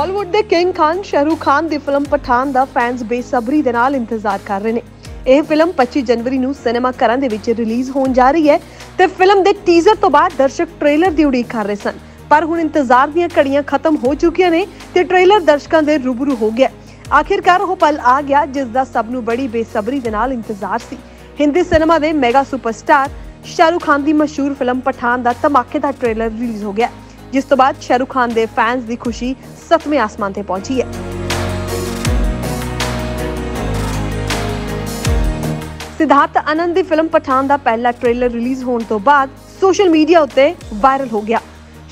ਬਾਲੀਵੁੱਡ ਦੇ ਕਿੰਗ ਖਾਨ ਸ਼ਾਹਰੁਖ ਖਾਨ ਦੀ ਫਿਲਮ ਪਠਾਨ ਦਾ ਫੈਨਸ ਬੇਸਬਰੀ ਦੇ ਨਾਲ ਇੰਤਜ਼ਾਰ ਕਰ ਰਹੇ ਨੇ। ਇਹ ਫਿਲਮ 25 ਜਨਵਰੀ ਨੂੰ ਸਿਨੇਮਾ ਘਰਾਂ ਦੇ ਵਿੱਚ ਰਿਲੀਜ਼ ਹੋਣ ਜਾ ਰਹੀ ਹੈ ਤੇ ਫਿਲਮ ਦੇ ਟੀਜ਼ਰ ਤੋਂ ਬਾਅਦ ਦਰਸ਼ਕ ਟ੍ਰੇਲਰ ਦੀ ਉਡੀਕ ਕਰ ਰਹੇ ਸਨ, ਪਰ ਹੁਣ ਇੰਤਜ਼ਾਰ ਦੀਆਂ ਘੜੀਆਂ ਖਤਮ ਹੋ ਚੁੱਕੀਆਂ ਨੇ ਤੇ ਟ੍ਰੇਲਰ ਦਰਸ਼ਕਾਂ ਦੇ ਰੂਬਰੂ ਹੋ ਗਿਆ। ਆਖਿਰਕਾਰ ਉਹ ਪਲ ਆ ਗਿਆ ਜਿਸ ਦਾ ਸਭ ਨੂੰ ਬੜੀ ਬੇਸਬਰੀ ਦੇ ਨਾਲ ਇੰਤਜ਼ਾਰ ਸੀ। ਹਿੰਦੀ ਸਿਨੇਮਾ ਦੇ ਮੈਗਾ ਸੁਪਰਸਟਾਰ ਸ਼ਾਹਰੁਖ ਖਾਨ ਦੀ ਮਸ਼ਹੂਰ ਫਿਲਮ ਪਠਾਨ ਦਾ ਧਮਾਕੇਦਾਰ ਟ੍ਰੇਲਰ ਰਿਲੀਜ਼ ਹੋ ਗਿਆ, जिस तो बाद शाहरुख खान दे फैंस दी खुशी सतवें आसमान ते पहुंची है। सिद्धार्थ आनंद दी फिल्म पठान दा पहला ट्रेलर रिलीज होने तो बाद सोशल मीडिया उत्ते वायरल हो गया।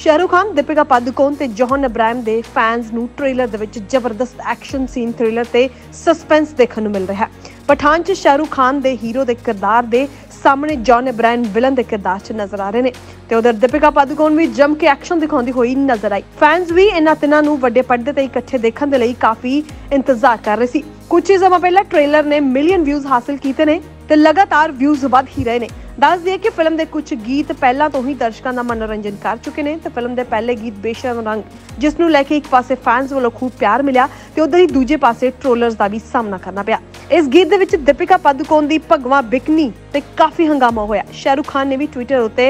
शाहरुख खान, दीपिका पादुकोन ते जॉहन अब्राहम दे फैंस नू ट्रेलर दे विच जबरदस्त एक्शन सीन, थ्रिलर ते सस्पेंस देखने को मिल रहा है। पठान च शाहरुख खान दे हीरो दे किरदार दे सामने जॉन अब्राहम विलन दे किरदार च नजर आ रहे ने ते उधर दीपिका पादुकोन भी जम के एक्शन दिखाउंदी होई नजर आई। फैंस भी इन्हां तिन्हां नू वड्डे पर्दे ते इकट्ठे देखण दे लई काफी इंतजार कर रहे सी। कुछ ही समा पहला ट्रेलर ने मिलियन व्यूज हासिल कीते ने ते लगातार व्यूज वध ही रहे ने। दस दिए कि फिल्म दे कुछ गीत पहला तो ही दर्शकों का मनोरंजन कर चुके हैं तो फिल्म दे पहले गीत बेशर्म रंग जिसनों लैके एक पासे फैंस वालों खूब प्यार मिला तो उधर ही दूजे पासे ट्रोलर्स का भी सामना करना पाया। इस गीत दे विच दीपिका पादुकोन की भगवा बिकनी ते काफ़ी हंगामा होया। शाहरुख खान ने भी ट्विटर उत्ते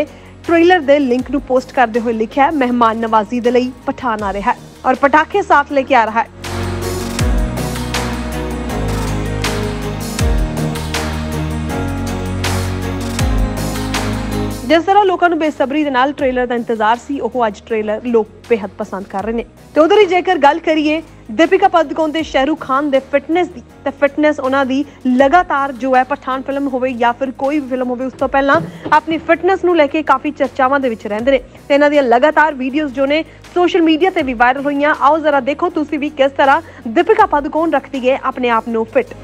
ट्रेलर के लिंक नू पोस्ट करते हुए लिखा है, मेहमान नवाजी दे लई पठान आ रहा है और पटाखे साथ लेके आ रहा है। जिस तरह लोगों को बेसब्री के नाल ट्रेलर का इंतजार सी, ओह आज ट्रेलर लोग बेहद पसंद कर रहे हैं। तो उधर ही जेकर गल करिए दीपिका पादुकोन ते शाहरुख खान दे फिटनेस दी ते फिटनेस उन्हां दी लगातार जो है पठान फिल्म होवे या फिर कोई भी फिल्म होवे उस तो पहला अपनी फिटनेस नू लेके काफ़ी चर्चावां दे विच रहिंदे ने ते इन्हां दी लगातार वीडियोज़ जो ने सोशल मीडिया ते भी वायरल होईयां। आओ जरा देखो तुसीं भी किस तरह दीपिका पादुकोन रखदी है अपने आप नू फिट।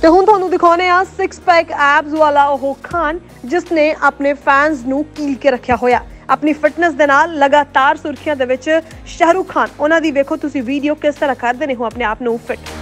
तो हुण तुहानू दिखाने आ सिक्स पैक एब्स वाला ओह खान जिसने अपने फैंस नू कील के रखिया होया। अपनी फिटनेस दे नाल लगातार सुर्खियां दे विच शाहरुख खान, उन्हां दी वेखो तुसीं वीडियो किस तरह करदे ने हो अपने आप नू फिट।